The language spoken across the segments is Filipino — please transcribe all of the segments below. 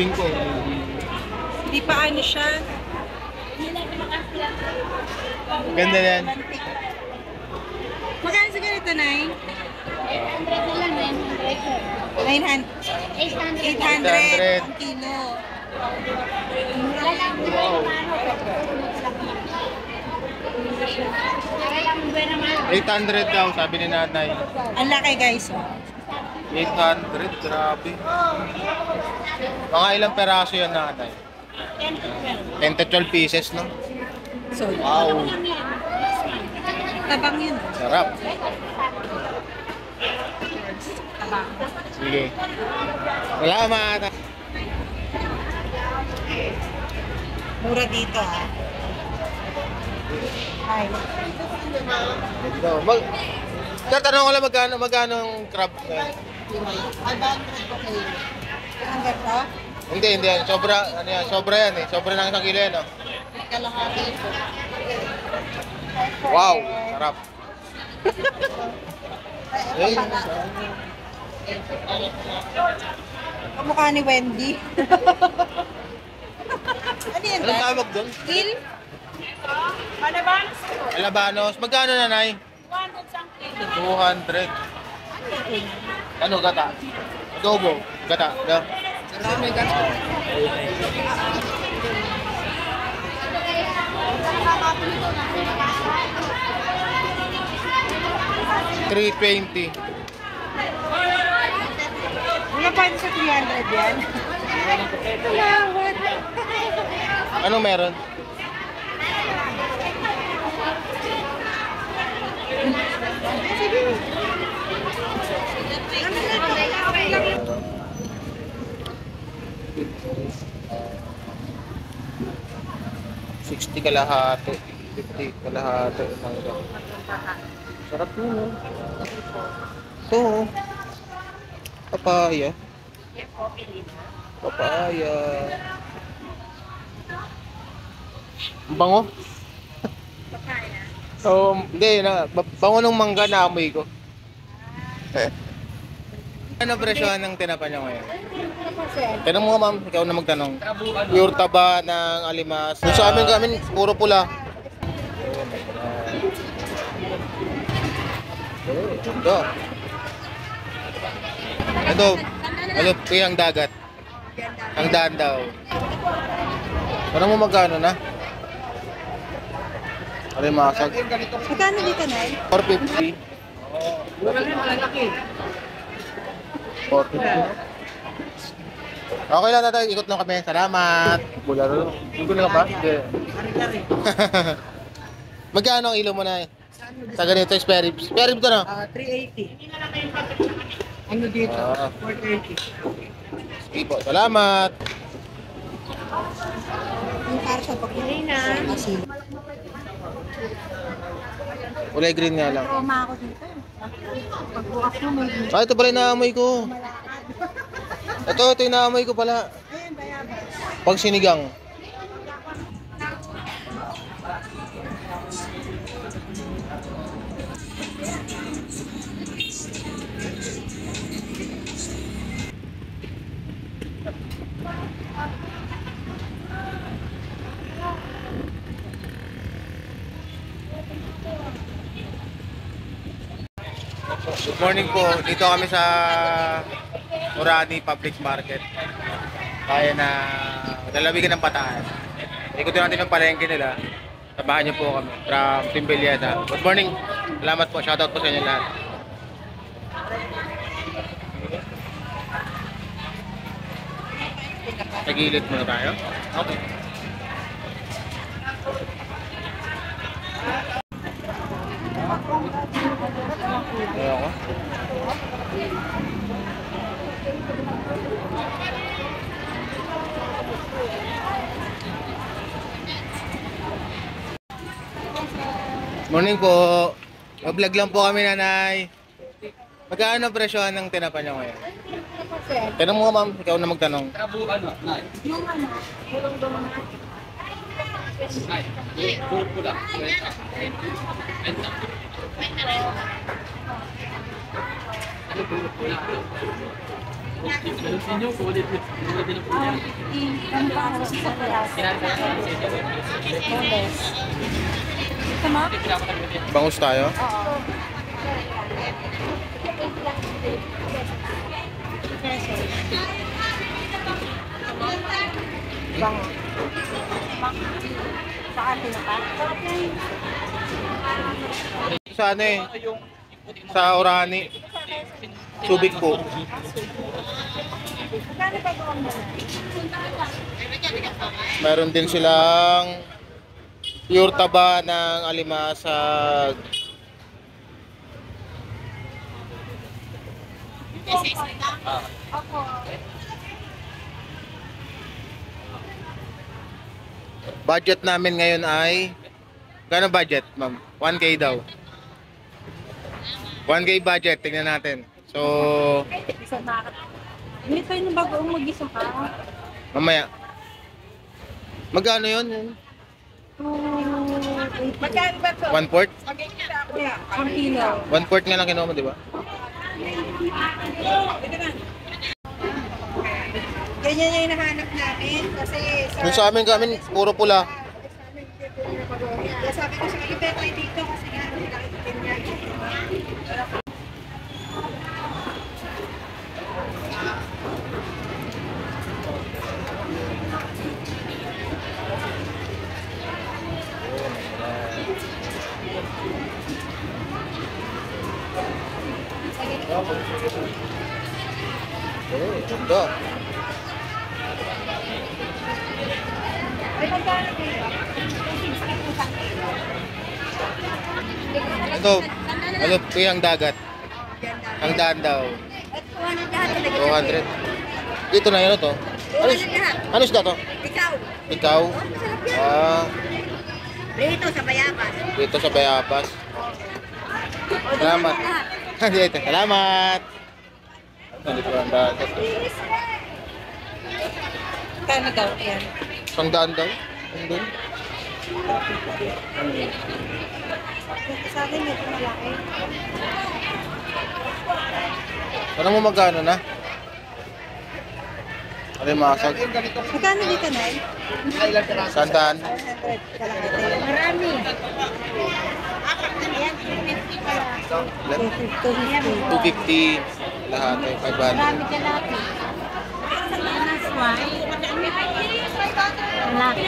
Shipping ko. Hindi pa ano siya. Ganda yan. Magkano sa ganito, Nay? 800 na lang, 900. 800 ang kilo. Wow. 800 daw, sabi ni Nanay. Ang laki guys, oh. 800, grabe. Mga ilang peraso yan, Nanay? 10 to 12 pieces, no? So, wow. Tabang yun. Sarap. Sige. Wala maata. Mura dito, ha? Ay. Dito. Tatanong ko lang magkano ang crab? 500 po kayo. 100 po? Hindi. Sobra, ano yan, sobra yan eh. Sobra ng isang kilo yan, no? Kalahati po. Wow! Sarap. Ay, kamukha ni Wendy. Ano yan? Anong tawag doon? Kill? Alabanos. Alabanos. Magkano, Nanay? 200. Ano gata? Adobo. Gata. Ano may gata? $320. Wala pa sa 300 yan. Ano meron? $60 kalahati, $50 kalahati. Sarap yun, oh. Ito, oh. Papaya. Ang bango. Papaya. Oo, hindi na. Bango ng mangga na amoy ko. Ano presyohan ng tinapa niya ngayon? Tanong mo, ma'am, ikaw na magtanong. Pure taba ng alimas. Kung sa amin puro pula. Ito. Ito. Ano po yung dagat? Ang daan daw. Parang mo magkano na? Alimasag. Magkano dito na? 450. Okay lang, tatay. Ikot lang kami. Salamat. Bularo. Ikot lang ba? Hindi. Magkano ang ilo mo na eh? Sa ganito, spare rib. Spare rib to na? 380. Ano dito? 430. Sige po. Salamat. Yung para sa pagkulay na. Kulay green nga lang. Roma ako dito. Pagbukas mo may... Ah, ito pala inaamoy ko. Ito inaamoy ko pala. Pag sinigang. Good morning po. Dito kami sa Orani Public Market. Kaya na lalawigan ng Bataan. Ikutin natin ang palengke nila. Tabahan niyo po kami from Team Belleza. Good morning. Salamat po. Shoutout po sa inyo lahat. Tagilid muna tayo. Okay. Morning po. Mag-vlog lang po kami, Nanay. Magkano presyohan ng tinapa niyo ngayon? Tanong mo, ma'am, ikaw na magtanong. Ano? Bangus tayo? Oo. Bangus. Saan pinapakita? Saan eh? Sa Orani. Subic po. Meron din silang pure taba ng alimasag. Budget namin ngayon ay gano'ng budget, ma'am? 1K daw. 1K budget, tingnan natin. So, hindi tayo na bagoong mag-isa ka. Mamaya. Magkano yun? Magkano ba ito? 1/4? Ang kilo. 1/4 nga lang kinuha mo, di ba? Ganyan yung nahanap namin. Kasi sa amin kami, puro pula. Sabi ko sa kalibet ay dito kasi nga, nakikitin niya. Ganda. Ito, ano po yung dagat? Ang daan daw. 200. Dito na yun ito. Ano siya ito? Ikaw. Ikaw? Dito sa Bayapas. Dito sa Bayapas. Salamat. Dito, salamat. Nandito ang dagat. Kaya nagawa na yan. Isang daan daw. Andun. Sa akin medyo malaki. Ano mo magkano na? Alimasag. Magkano dito na eh? Santaan? Marami. Ayan, 250. 250. Lahat ay 500. Marami ka lahat eh. That's why. Malaki.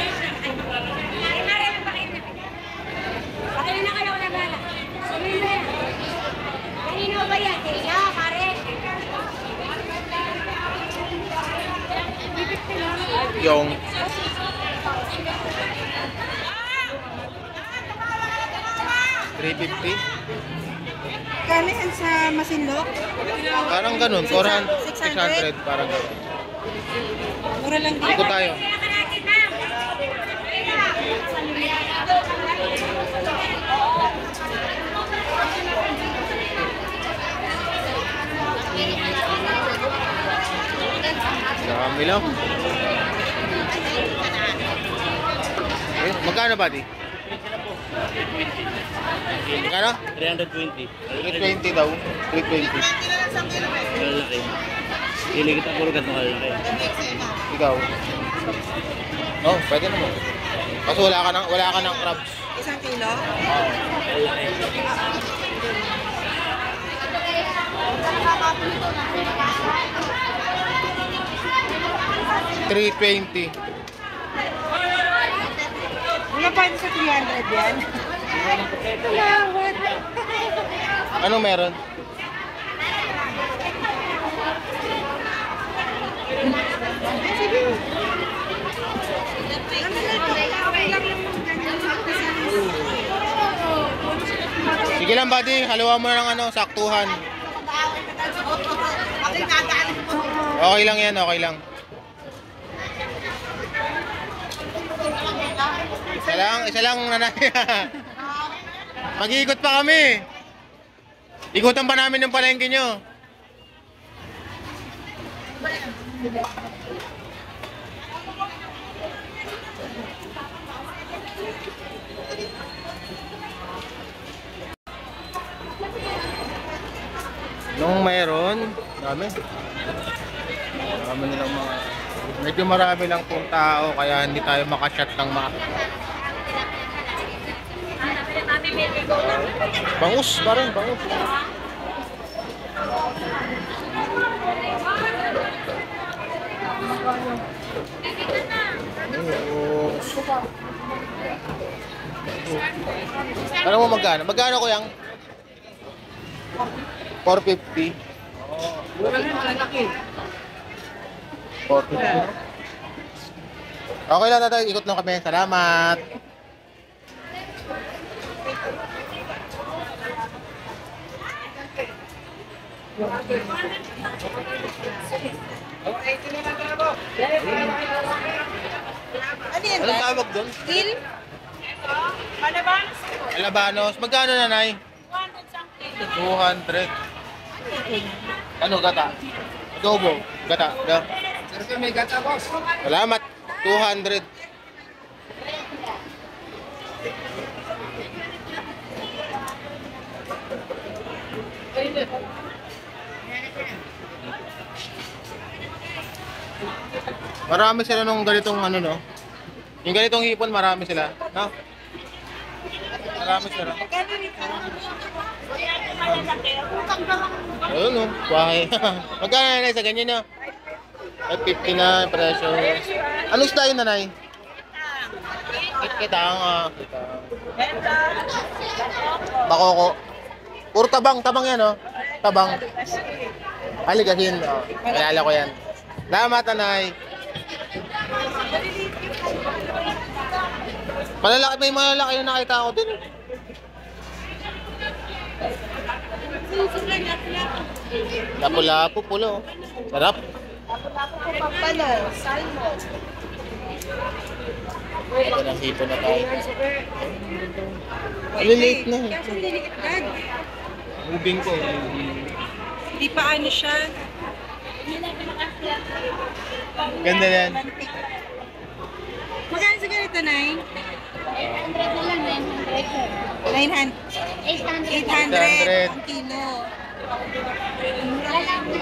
Yung $350 kami sa Masinlok parang ganun, 400, 600 parang ganun. Mura lang dito. Dito tayo. Dami lang. Eh, magkano ba di? Magkano? 320. 320 daw. 320. Hindi kita puro katungkal na kayo. Ikaw? Oh, pwede naman. Kaso wala ka ng crabs. Isang kilo? Oo. $320. Wala pa ito sa $300 yan? Ano meron? Sige lang buddy, halawa mo ng ano, saktuhan. Okay lang yan, okay lang. Isa lang nanay. Mag-iikot pa kami. Ikutan pa namin yung palengke nyo. Nung mayroon, dami. Dami nilang mga... Medyo marami lang pong tao kaya hindi tayo makashot ng bangus pa rin, bangus. Alam mo magkano? Magkano ko yang? 450. Okay lang tatay, ikot lang kami. Salamat. Anong tawag doon? Steel? Alabanos? Alabanos. Magkano nanay? 200. Ano gata? Adobo. Gata. Sir, may gata boss. Salamat. 200. Marami sila nung ganitong ano no. Yung ganitong hipon marami sila, no? Marami sila. Ayun no, bahay. Magkano na sa ganyan no? 50 na presyo. Anong style na nanay? Kitang bakoko. Puro tabang yan no? Tabang. Aligahin. Alala ko yan. Salamat nanay. Malalaki, may malalaki yung nakita ko din. Lapo-lapo pulo. Sarap. Lapo-lapo po pampala, salmon. Ito na sipo na tayo. Lilate na. Kaya kung liliit gag. Ubing ko. Hindi pa ano siya. Ganda na yan. Magkano sa ganito, Nay? 800 na lang, 900. 800. 800 kilo.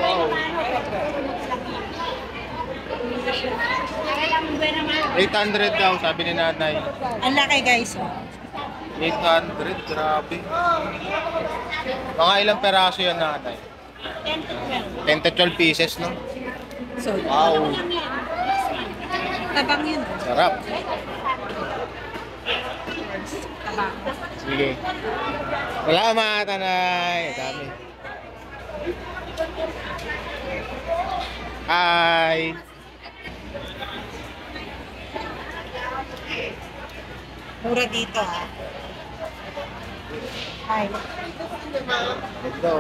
Wow. 800 daw, sabi ni nanay. Ang laki guys, oh. 800, grabe. Mga ilang peraso yan nanay? 10 to 12 pieces, no? So, wow. Tabang yun. Sarap. Sige. Salamat, Anay. Dami. Hi. Mura dito, ha? Hi. Ito.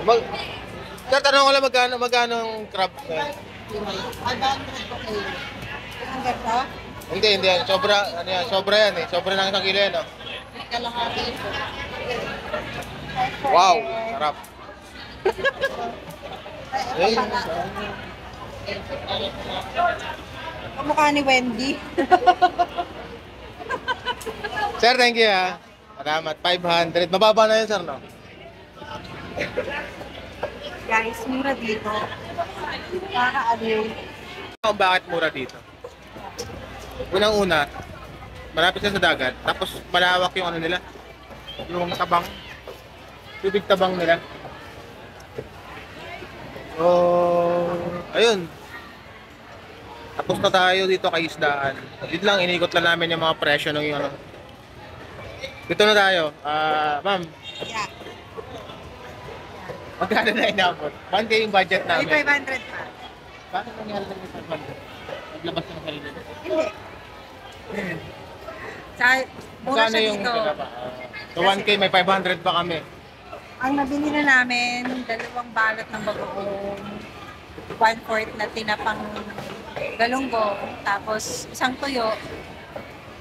Tatanong ko lang magkano ang crab? 500. Ang ganda? Hindi. Sobra, ano yan, sobra yan eh. Sobra ng isang kilo yan, no? Wow! Sarap! Kamukha ni Wendy. Sir, thank you ha. Salamat. 500. Mababa na yun, sir, no? Guys, mura dito. Nakakaano yun. Bakit mura dito? Unang-una, malapit na sa dagat, tapos malawak yung ano nila, yung tabang, tubig tabang nila. So, ayun. Tapos na tayo dito kay isdaan. Dito lang, inikot lang namin yung mga presyo ng yung ano. Dito na tayo. Ma'am. Yeah. Magkano na inabot? Bante yung budget namin. 500 pa. Bakit nangyari na yung 500? Naglabas na ng sarili? Hindi. Mura siya yung dito. So 1K, may 500 pa kami. Ang nabili na namin, dalawang balot ng bagoong, 1/4 na tinapang galunggong, tapos isang tuyo,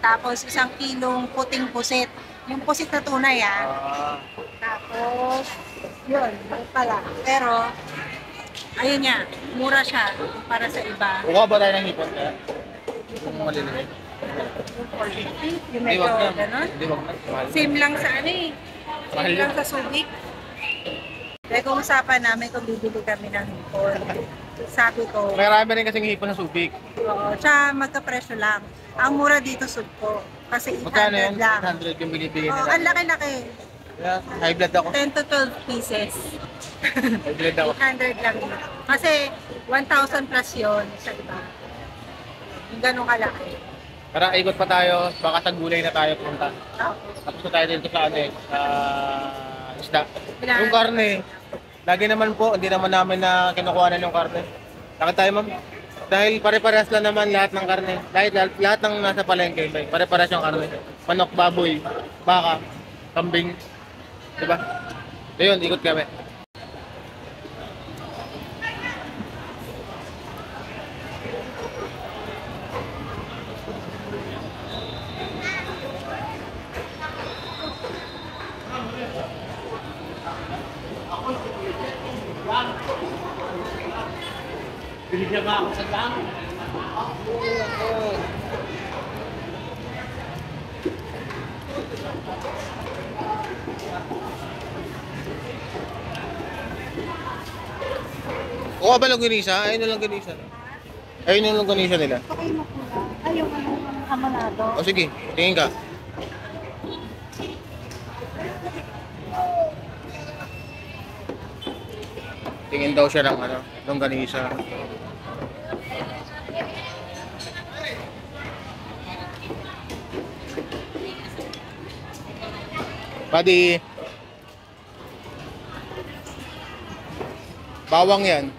tapos isang kilong puting pusit. Yung pusit na tunay ah. Tapos, yun, pala. Pero, ayun niya, mura siya para sa iba. Kuha ba tayo ng hipon kaya? Kung maliliit. Yung medyo gano'n. Same lang sa ano eh. Same lang sa Subic. Kaya kung usapan namin kung bibili kami ng hipon. sabi ko. Marami rin kasing hipon sa Subic. Oo, tsaka magkapresyo lang. Ang mura dito Subco, kasi 800 lang. 800 yung binibigay nila. Oo, ang laki-laki. Yeah, high blood ako. 10 to 12 pieces. High blood ako. 800 lang yun. Kasi 1,000 plus yun sa iba. Ganun kalaki. Para ikot pa tayo, baka sa gulay na tayo punta. Oh. Tapos na tayo dito sa isda. Yung karne, lagi naman po, hindi naman namin na kinukuha na yung karne. Bakit tayo ma'am? Dahil pare-parehas lang naman lahat ng karne. Dahil lahat ng nasa palengke, pare-parehas yung karne. Manok, baboy, baka, kambing. Diba? So yun, ikot kami. Binigyan ba ako sa dami? Oo ba longganisa? Ayun na longganisa. Ayun na longganisa nila. Ayun ang amanado. O sige, tingin ka. Tingin daw siya ng ano, longganisa. Buddy. Bawang yan.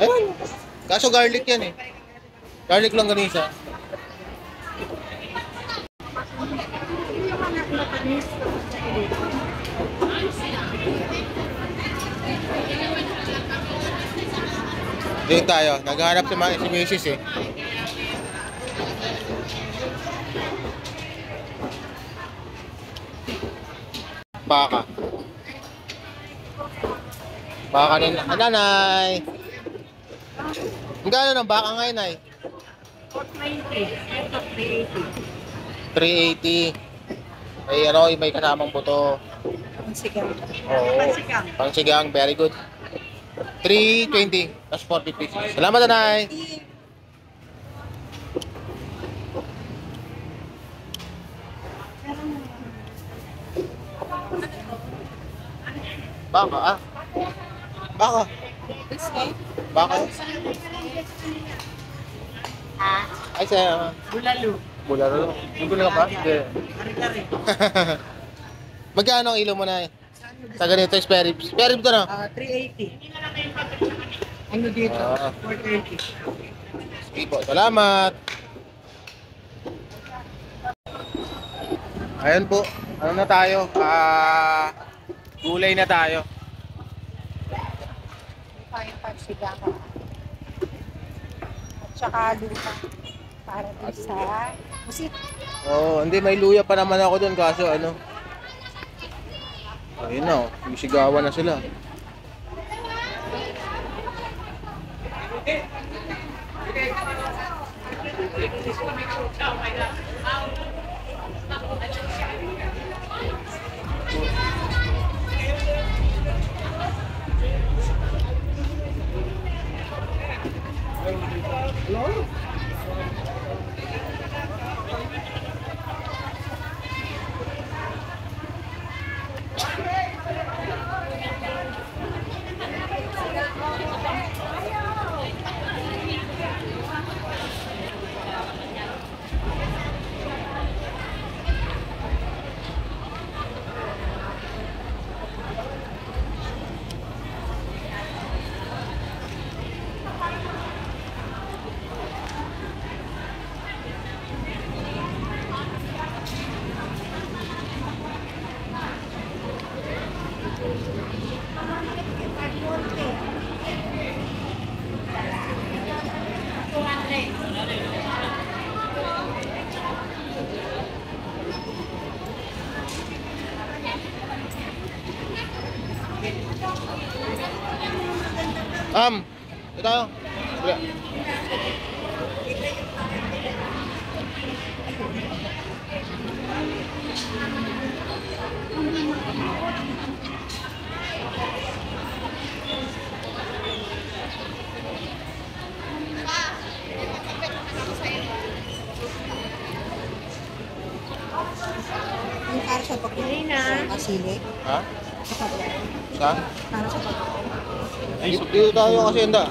Eh, kaso garlic yan eh. Garlic longganisa. Dito tayo, naghahanap si Mrs. eh. Baka. Baka rin. Nanay! Magkano ng baka ngayon, Nay? 420. 380. Ay, ano, may kasamang buto. Pangsigang. Oo. Pangsigang, very good. 320. That's 40 pesos. Salamat, Nanay! Baka, ah? Baka? Baka? Ah? Ay, sa... Bulalo. Bulalo? Dugo na ka ba? Hindi. Kari-kari. Magkano ang ilo mo na eh? Sa ganito, spare ribs. Spare ribs ka na? 380. Ano dito? 430. Sige po, salamat! Ayan po, ano na tayo? Gulay na tayo. Kaya pagsiga ka. At saka luya. Para din sa busit. Oo, hindi. May luya pa naman ako doon. Kaso ano. Ayun na. Sisigawan na sila. Ito tayo. sa pagkakulina. Sa kasili. Ha? Sa pagkakulina. Saan? Para sa pagkakulina. Ay, dito tayo kasi handa.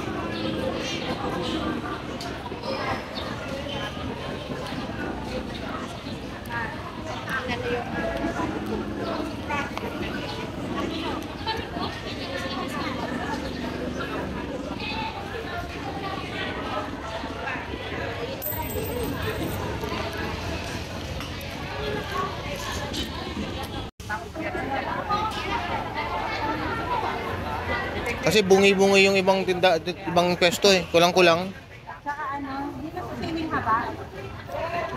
Kasi bungi-bungi yung ibang tinda, ibang pwesto eh. Kulang-kulang. Saka ano, dito sa swimming haba.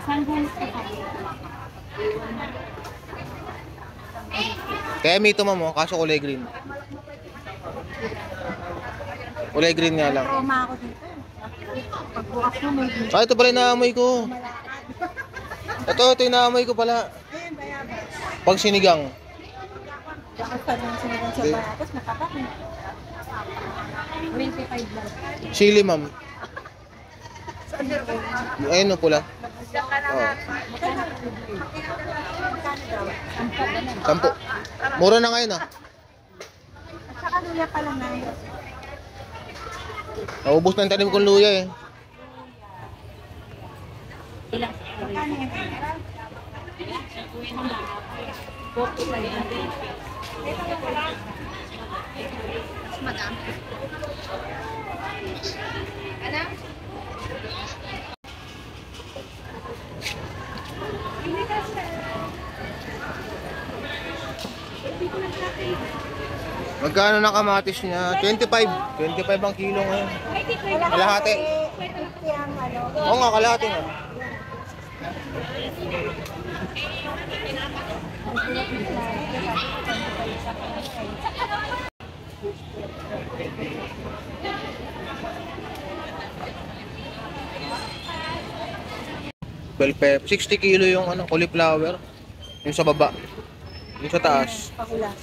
Sambales ka pa. Kaya mito mo, kaso kulay green. Kulay green nga lang. Aroma ako dito. Pagbukas mo may green. Ah, ito pala inaamoy ko. Ito inaamoy ko pala. Pag sinigang. Bakit pa ng sinigang sa bayatos, makapakin. 25 lang. Chili, ma'am. Ayun o, pula. Oh. Kampo. Mura na ngayon, ah. At saka luya pala na. Naubos na yung tanim kong luya, eh. Madami. Ano? Magkano na kamatis niya? 25. 25 ang kilo ngayon. Kalahati. Oo nga, kalahati nga. Bell pepper, 60 kilo yung ano, cauliflower. Yung sa baba. Yung sa taas. Pakulas.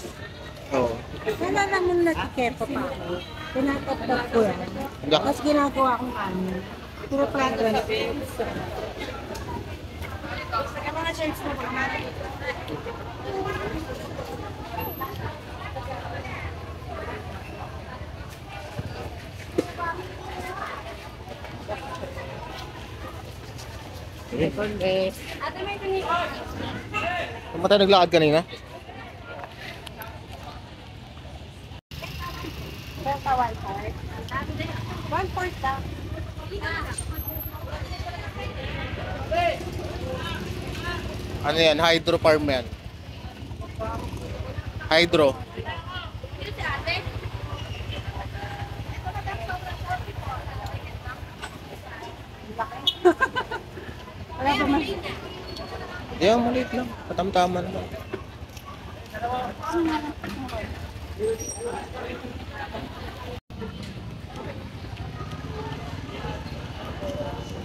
Oo. Nalala mo na tikepo pa ako. Pinatap-tap ko yan. Tapos ginagawa akong kanin. Puro fragrance. Ang mga chance na pagmari. Ate, may pinion. Saan ba tayo naglakad kanina? Basta 1 part. 1 part lang. Ano yan? Hydro farm yan. Hydro. Diyan, maliit lang. Patamtaman lang.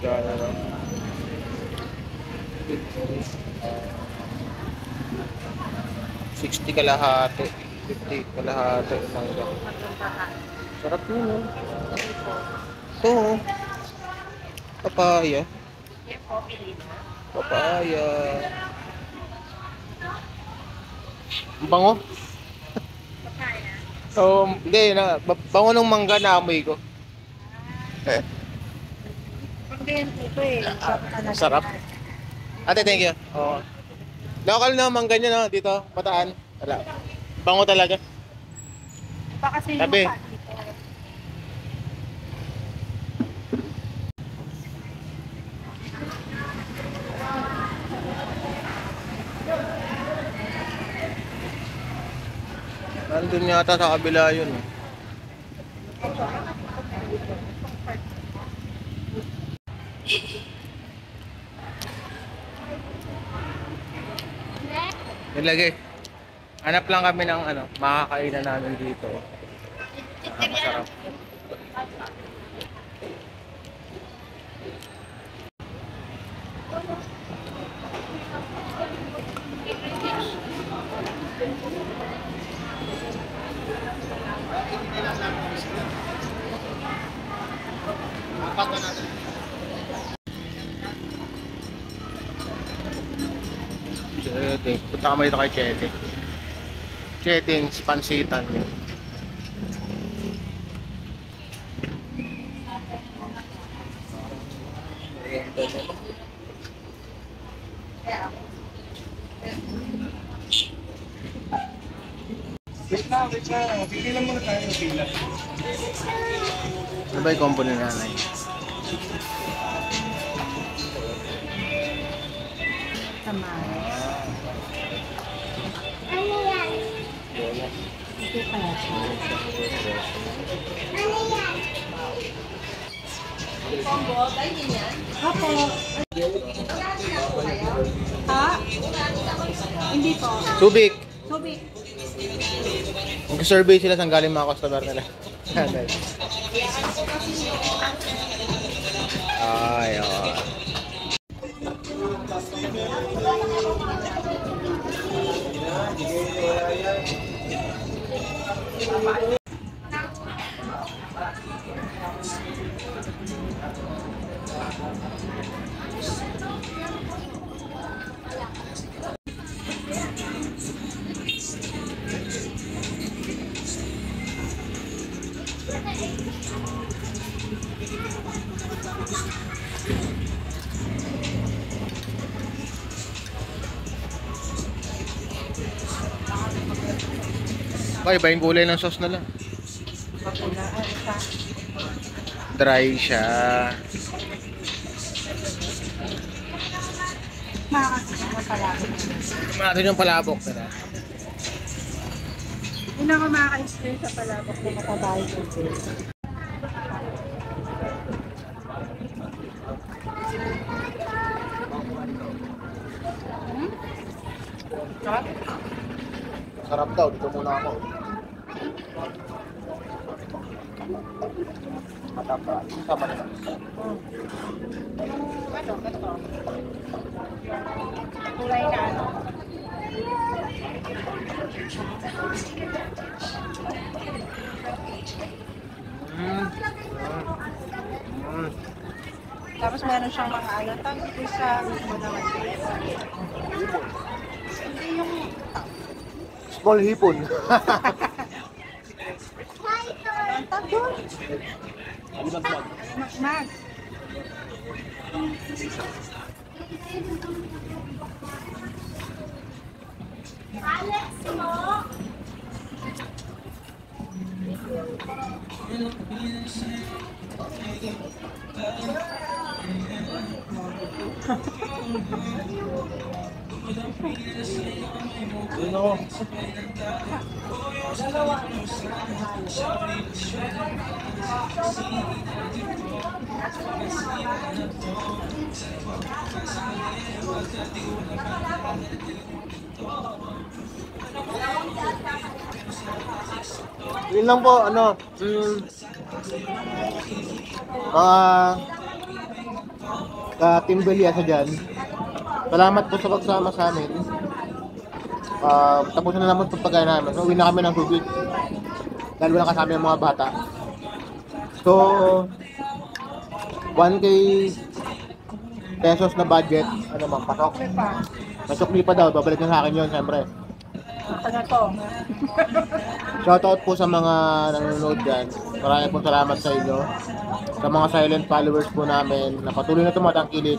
Gana lang. ₱60 kalahati. 50 kalahati. Sarap yun, no? Ito, oh. Papaya. Papaya. Ang bango? Papaya? Oo, hindi. Bango ng mangga na amoy ko. Sarap. Ate, thank you. Oo. Local na mangga niya, no? Dito, Bataan. Bango talaga. Sabi. Nandun yata sa kabila yun. Nilagay. Hanap lang kami ng ano, makakainan namin dito. Masarap. Cheting. Punta kami dito kay Cheting. Cheting, pansitan yun. Wait na. Pigilan muna tayo ng pila. Ano ba yung combo na nanay? Sambales. Ano yan? Ito pala siya. Ano yan? Yung combo, tayo din yan? Apo. Unahin ako kayo? Ha? Unahin ako kayo? Hindi po. Subic. Nag-survey sila saan galing mga customer nila. Ay, oh. Okay, iba yung gulay ng sauce na lang. Dry siya. Makakasin yung palabok. Hindi ako makaka-experience sa palabok na matabahay ko. Sarap daw, dito muna ako. Kulay na ano? Tapos meron siyang mga alatang dito sa naman. Hindi yung small hipon. Yun lang po, ano, Team Belleza dyan. Salamat po sa pagsama sa amin. Tapusin na naman ang pagkain namin. So, uwi na kami ng Subic. Dahil wala kasama yung mga bata. So, 1K pesos na budget. Ano mang pasok? Masukli pa daw. Babalik na sa akin yun, siyempre. Shoutout po sa mga nanonood dyan. Maraming po salamat sa inyo. Sa mga silent followers po namin na patuloy na tumatangkilik.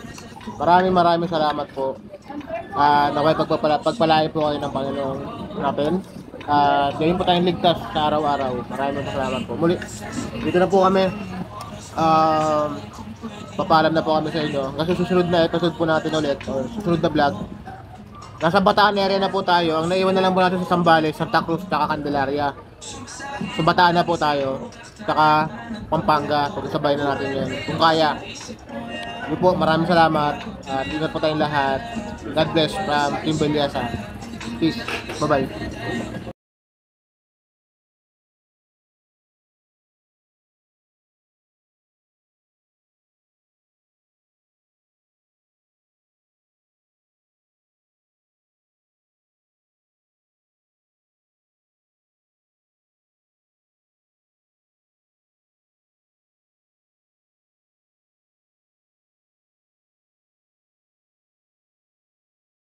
Maraming salamat po. Nakapagpalain po kayo ng Panginoon natin. Gawin po tayong ligtas sa araw-araw. Maraming salamat po. Muli, dito na po kami. Papaalam na po kami sa inyo. Kasi susunod na episode po natin ulit. Or susunod na vlog. Nasa Bataan area na po tayo. Ang naiwan na lang po natin sa Sambales, Santa Cruz, saka Candelaria. So Bataan na po tayo. Saka Pampanga. Pagsabay na natin yan. Kung kaya. Hindi po, maraming salamat. Ingat po tayong lahat. God bless from Team Belleza. Peace. Bye-bye.